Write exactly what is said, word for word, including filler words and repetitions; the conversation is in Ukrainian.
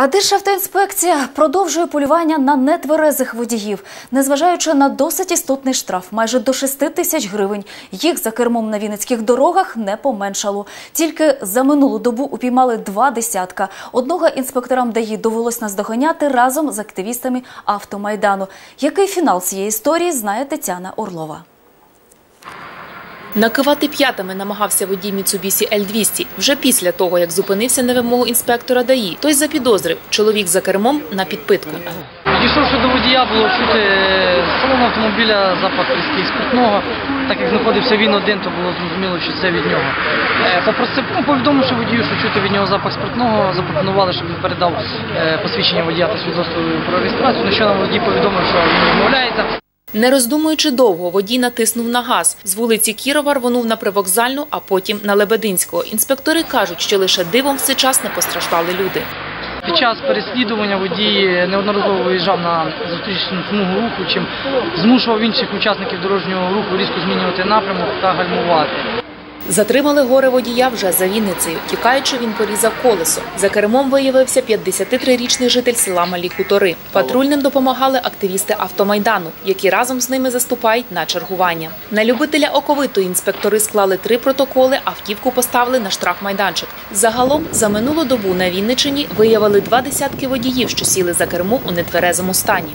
А Державтоінспекція продовжує полювання на нетверезих водіїв. Незважаючи на досить істотний штраф – майже до шести тисяч гривень, їх за кермом на вінницьких дорогах не поменшало. Тільки за минулу добу упіймали два десятка. Одного інспекторам ДАІ довелось наздоганяти разом з активістами Автомайдану. Який фінал цієї історії, знає Тетяна Орлова. Накивати п'ятами намагався водій Міцубісі Л двісті. Вже після того, як зупинився на вимогу інспектора ДАІ, той запідозрив – чоловік за кермом на підпитку. Підійшовши до водія, було чути з салону автомобіля запах різкий спиртного. Так як знаходився він один, то було зрозуміло, що це від нього. Попросив, ну, повідомивши водію, що чути від нього запах спиртного, запропонували, щоб він передав посвідчення водія та свідоцтво про реєстрацію, на що нам водій повідомив, що він відмовляється. Не роздумуючи довго, водій натиснув на газ. З вулиці Кірова рвонув на Привокзальну, а потім на Лебединського. Інспектори кажуть, що лише дивом в цей час не постраждали люди. Під час переслідування водій неодноразово виїжджав на зустрічну смугу руху, чим змушував інших учасників дорожнього руху різко змінювати напрямок та гальмувати. Затримали горе водія вже за Вінницею. Тікаючи, він порізав колесо. За кермом виявився п'ятдесятитрирічний житель села Малі Хутори. Патрульним допомагали активісти Автомайдану, які разом з ними заступають на чергування. На любителя оковитої інспектори склали три протоколи, автівку поставили на штрафмайданчик. Загалом за минулу добу на Вінниччині виявили два десятки водіїв, що сіли за кермо у нетверезому стані.